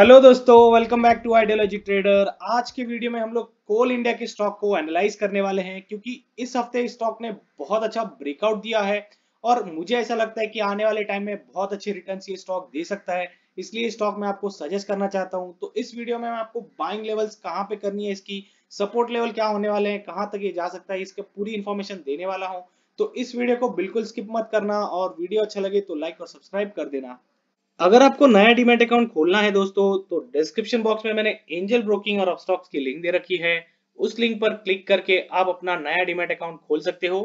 Hello दोस्तों, welcome back to ideology trader. आज के वीडियो में हम लोग कोल इंडिया के स्टॉक को एनालाइज करने वाले हैं क्योंकि इस हफ्ते स्टॉक ने बहुत अच्छा ब्रेकआउट दिया है और मुझे ऐसा लगता है कि आने वाले टाइम में बहुत अच्छे रिटर्न्स ये स्टॉक दे सकता है, इसलिए स्टॉक में आपको सजेस्ट करना चाहता हूं। तो इस वीडियो में मैं आपको बाइंग लेवल्स कहां पे करनी है, इसकी सपोर्ट लेवल क्या होने वाले हैं, कहां तक ये जा सकता है, इसकी पूरी इन्फॉर्मेशन देने वाला हूं। तो इस वीडियो को बिल्कुल स्किप मत करना और वीडियो अच्छा लगे तो लाइक और सब्सक्राइब कर देना। अगर आपको नया डीमैट अकाउंट खोलना है दोस्तों तो डिस्क्रिप्शन बॉक्स में मैंने एंजल ब्रोकिंग और अपस्टॉक्स की लिंक दे रखी है, उस लिंक पर क्लिक करके आप अपना नया डीमैट अकाउंट खोल सकते हो।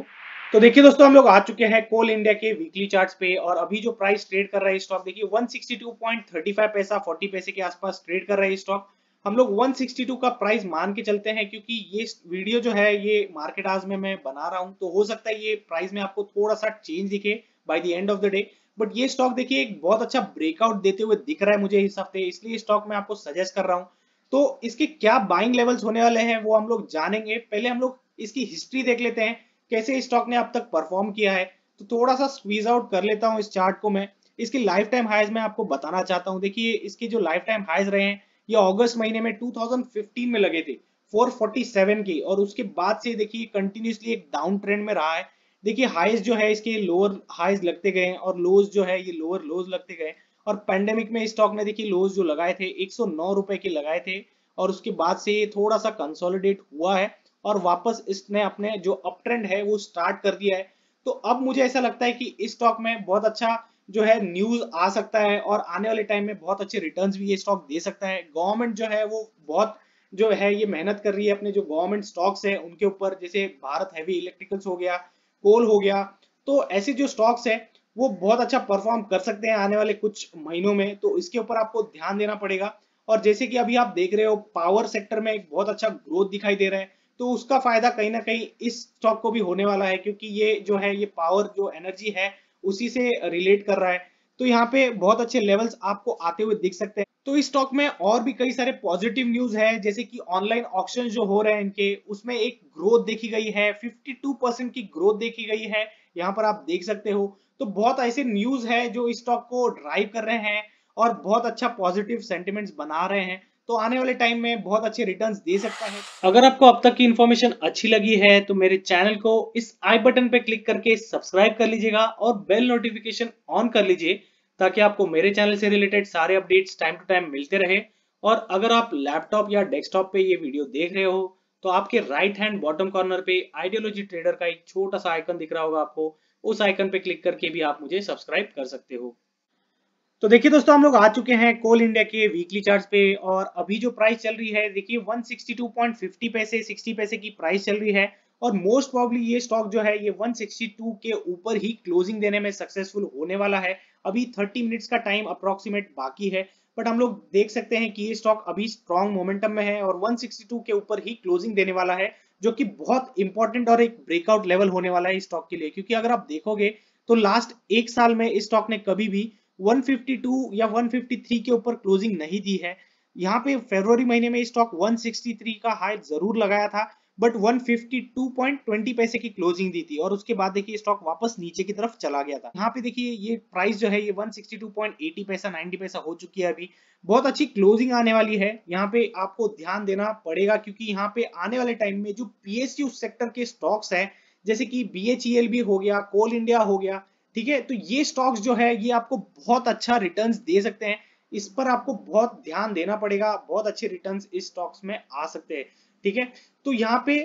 तो देखिए दोस्तों, हम लोग आ चुके हैं कोल इंडिया के वीकली चार्ट्स पे और अभी जो प्राइस ट्रेड कर रहा है स्टॉक देखिए 162.35 पैसा 40 पैसे के आसपास ट्रेड कर रहा है स्टॉक। हम लोग 162 का प्राइस मान के चलते हैं क्योंकि ये वीडियो जो है ये मार्केट आज में मैं बना रहा हूं, तो हो सकता है ये प्राइस में आपको थोड़ा सा चेंज दिखे by the end of the day. But ये स्टॉक देखिए एक बहुत अच्छा ब्रेकआउट देते हुए दिख रहा है मुझे इस हफ्ते, इसलिए स्टॉक में आपको सजेस्ट कर रहा हूं। तो इसके क्या बाइंग लेवल्स होने वाले हैं वो हम लोग जानेंगे। पहले हम लोग इसकी हिस्ट्री देख लेते हैं कैसे स्टॉक ने अब तक परफॉर्म किया है। तो थोड़ा सा स्क्वीज आउट कर लेता हूं इस चार्ट को मैं। इसकी लाइफ टाइम हाइज मैं आपको बताना चाहता हूँ। देखिए इसके जो लाइफ टाइम हाइज रहे हैं ये अगस्त महीने में 2015 में लगे थे 447 के, और उसके बाद से देखिए कंटिन्यूसली एक डाउन ट्रेंड में रहा है। देखिए हाइज जो है इसके लोअर हाइज लगते गए और लोज जो है ये लोअर लोज लगते गए, और पैंडेमिक में स्टॉक ने देखिए लोज जो लगाए थे 109 रुपए के लगाए थे और उसके बाद से ये थोड़ा सा कंसोलिडेट हुआ है और वापस इसने अपने जो अप ट्रेंड है वो स्टार्ट कर दिया है। तो अब मुझे ऐसा लगता है कि इस स्टॉक में बहुत अच्छा जो है न्यूज आ सकता है और आने वाले टाइम में बहुत अच्छे रिटर्न्स भी ये स्टॉक दे सकता है। गवर्नमेंट जो है वो बहुत जो है ये मेहनत कर रही है अपने जो गवर्नमेंट स्टॉक्स है उनके ऊपर, जैसे भारत हैवी इलेक्ट्रिकल्स हो गया, कोल हो गया। तो ऐसे जो स्टॉक्स है वो बहुत अच्छा परफॉर्म कर सकते हैं आने वाले कुछ महीनों में, तो इसके ऊपर आपको ध्यान देना पड़ेगा। और जैसे कि अभी आप देख रहे हो पावर सेक्टर में एक बहुत अच्छा ग्रोथ दिखाई दे रहा है, तो उसका फायदा कहीं ना कहीं इस स्टॉक को भी होने वाला है क्योंकि ये जो है ये पावर जो एनर्जी है उसी से रिलेट कर रहा है। तो यहाँ पे बहुत अच्छे लेवल्स आपको आते हुए दिख सकते हैं। तो इस स्टॉक में और भी कई सारे पॉजिटिव न्यूज है, जैसे कि ऑनलाइन ऑक्शन जो हो रहे हैं इनके उसमें एक ग्रोथ देखी गई है, 52% की ग्रोथ देखी गई है, यहाँ पर आप देख सकते हो। तो बहुत ऐसे न्यूज है जो इस स्टॉक को ड्राइव कर रहे हैं और बहुत अच्छा पॉजिटिव सेंटिमेंट्स बना रहे हैं, तो आने वाले टाइम में बहुत अच्छे रिटर्न्स दे सकता है। अगर आपको अब तक की इन्फॉर्मेशन अच्छी लगी है तो मेरे चैनल को इस आई बटन पे क्लिक करके सब्सक्राइब कर लीजिएगा और बेल नोटिफिकेशन ऑन कर लीजिए ताकि आपको मेरे चैनल से रिलेटेड सारे अपडेट्स टाइम टू टाइम मिलते रहे। और अगर आप लैपटॉप या डेस्कटॉप पे ये वीडियो देख रहे हो तो आपके राइट हैंड बॉटम कॉर्नर पे आइडियोलॉजी ट्रेडर का एक छोटा सा आइकन दिख रहा होगा आपको, उस आइकन पे क्लिक करके भी आप मुझे सब्सक्राइब कर सकते हो। तो देखिए दोस्तों, हम लोग आ चुके हैं कोल इंडिया के वीकली चार्ट पे और अभी जो प्राइस चल रही है देखिए 162.50 पैसे 60 पैसे की प्राइस चल रही है और मोस्ट प्रॉब्ली ये स्टॉक जो है ये 162 के ऊपर ही क्लोजिंग देने में सक्सेसफुल होने वाला है। अभी 30 मिनट्स का टाइम अप्रोक्सीमेट बाकी है, बट हम लोग देख सकते हैं कि ये स्टॉक अभी स्ट्रॉन्ग मोमेंटम में है और 162 के ऊपर ही क्लोजिंग देने वाला है, जो कि बहुत इंपॉर्टेंट और एक ब्रेकआउट लेवल होने वाला है इस स्टॉक के लिए। क्योंकि अगर आप देखोगे तो लास्ट एक साल में इस स्टॉक ने कभी भी 152 या 153 के ऊपर क्लोजिंग नहीं दी है। यहाँ पे फरवरी महीने में स्टॉक 163 का हाई जरूर लगाया था बट 152.20 पैसे की क्लोजिंग दी थी और उसके बाद देखिए स्टॉक वापस नीचे की तरफ चला गया था। यहाँ पे देखिए ये प्राइस जो है ये 162.80 पैसा 90 पैसा हो चुकी है, अभी बहुत अच्छी क्लोजिंग आने वाली है। यहाँ पे आपको ध्यान देना पड़ेगा क्योंकि यहाँ पे आने वाले टाइम में जो पीएसयू सेक्टर के स्टॉक्स है जैसे कि बीएचईएल भी हो गया, कोल इंडिया हो गया, ठीक है, तो ये स्टॉक्स जो है ये आपको बहुत अच्छा रिटर्न्स दे सकते हैं। इस पर आपको बहुत ध्यान देना पड़ेगा, बहुत अच्छे रिटर्न्स इस स्टॉक्स में आ सकते हैं, ठीक है। तो यहाँ पे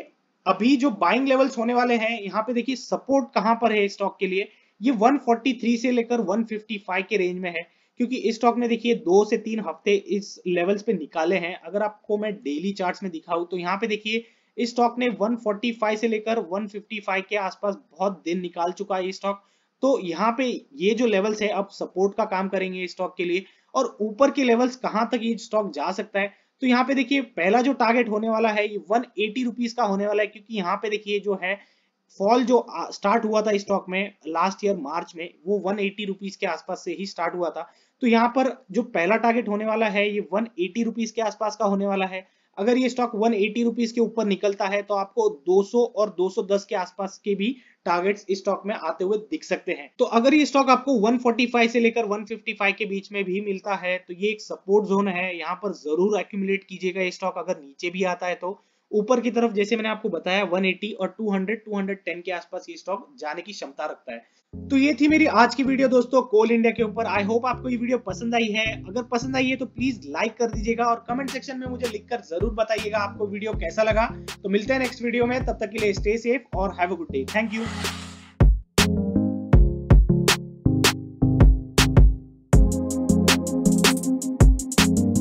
अभी जो बाइंग लेवल्स होने वाले हैं, यहाँ पे देखिए सपोर्ट कहाँ पर है स्टॉक के लिए, ये 143 से लेकर 155 के रेंज में है क्योंकि इस स्टॉक ने देखिए 2 से 3 हफ्ते इस लेवल्स पे निकाले हैं। अगर आपको मैं डेली चार्ट्स में दिखाऊं तो यहाँ पे देखिए इस स्टॉक ने 145 से लेकर 155 के आसपास बहुत दिन निकाल चुका है स्टॉक। तो यहाँ पे ये जो लेवल्स है अब सपोर्ट का काम करेंगे स्टॉक के लिए, और ऊपर के लेवल्स कहाँ तक ये स्टॉक जा सकता है। तो यहाँ पे देखिए पहला जो टारगेट होने वाला है ये 180 रुपीस का होने वाला है क्योंकि यहाँ पे देखिए जो है फॉल जो स्टार्ट हुआ था स्टॉक में लास्ट ईयर मार्च में वो 180 रुपीस के आसपास से ही स्टार्ट हुआ था। तो यहाँ पर जो पहला टारगेट होने वाला है ये 180 रुपीस के आसपास का होने वाला है। अगर ये स्टॉक 180 रुपीज के ऊपर निकलता है तो आपको 200 और 210 के आसपास के भी टारगेट्स इस स्टॉक में आते हुए दिख सकते हैं। तो अगर ये स्टॉक आपको 145 से लेकर 155 के बीच में भी मिलता है तो ये एक सपोर्ट जोन है, यहाँ पर जरूर एक्यूमुलेट कीजिएगा। ये स्टॉक अगर नीचे भी आता है तो ऊपर की तरफ जैसे मैंने आपको बताया 180 और 200 210 के आसपास ये स्टॉक जाने की क्षमता रखता है। तो ये थी मेरी आज की वीडियो दोस्तों कोल इंडिया के ऊपर। आई होप आपको ये वीडियो पसंद आई है। अगर पसंद आई है तो प्लीज लाइक कर दीजिएगा और कमेंट सेक्शन में मुझे लिखकर जरूर बताइएगा आपको वीडियो कैसा लगा। तो मिलते हैं नेक्स्ट वीडियो में, तब तक के लिए स्टे सेफ और have a good day. Thank you.